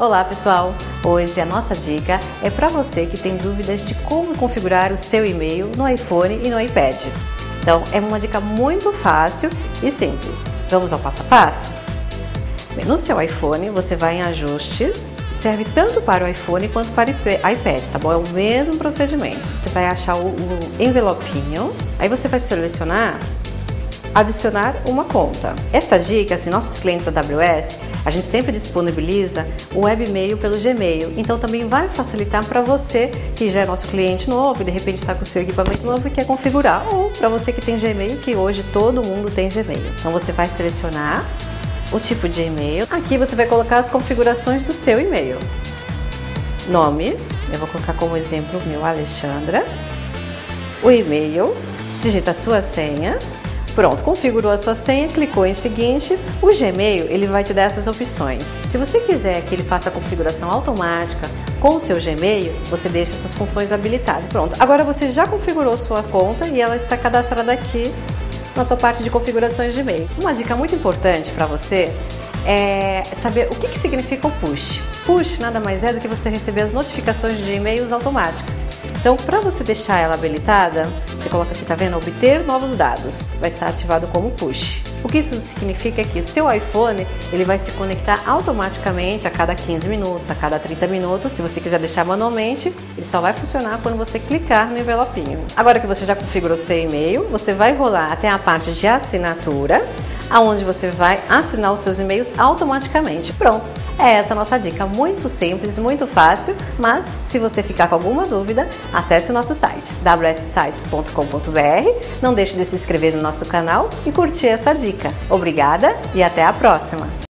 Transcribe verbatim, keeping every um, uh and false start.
Olá pessoal, hoje a nossa dica é para você que tem dúvidas de como configurar o seu e-mail no iPhone e no iPad. Então é uma dica muito fácil e simples. Vamos ao passo a passo? Bem, no seu iPhone você vai em ajustes, serve tanto para o iPhone quanto para o iPad, tá bom? É o mesmo procedimento. Você vai achar o, o envelopinho, aí você vai selecionar adicionar uma conta. Esta dica, assim, nossos clientes da A W S, a gente sempre disponibiliza o webmail pelo Gmail, então também vai facilitar para você que já é nosso cliente novo e de repente está com o seu equipamento novo e quer configurar, ou para você que tem Gmail, que hoje todo mundo tem Gmail. Então você vai selecionar o tipo de e-mail, aqui você vai colocar as configurações do seu e-mail. Nome, eu vou colocar como exemplo o meu, Alexandra. O e-mail, digita a sua senha. Pronto, configurou a sua senha, clicou em seguinte, o Gmail ele vai te dar essas opções. Se você quiser que ele faça a configuração automática com o seu Gmail, você deixa essas funções habilitadas. Pronto, agora você já configurou sua conta e ela está cadastrada aqui na tua parte de configurações de e-mail. Uma dica muito importante para você é saber o que, que significa o push. Push nada mais é do que você receber as notificações de e-mails automáticas. Então, para você deixar ela habilitada, você coloca aqui, tá vendo? Obter novos dados. Vai estar ativado como push. O que isso significa é que o seu iPhone ele vai se conectar automaticamente a cada quinze minutos, a cada trinta minutos. Se você quiser deixar manualmente, ele só vai funcionar quando você clicar no envelopinho. Agora que você já configurou seu e-mail, você vai rolar até a parte de assinatura, aonde você vai assinar os seus e-mails automaticamente. Pronto, é essa a nossa dica. Muito simples, muito fácil, mas se você ficar com alguma dúvida, acesse o nosso site, w s sites ponto com ponto b r. Não deixe de se inscrever no nosso canal e curtir essa dica. Obrigada e até a próxima!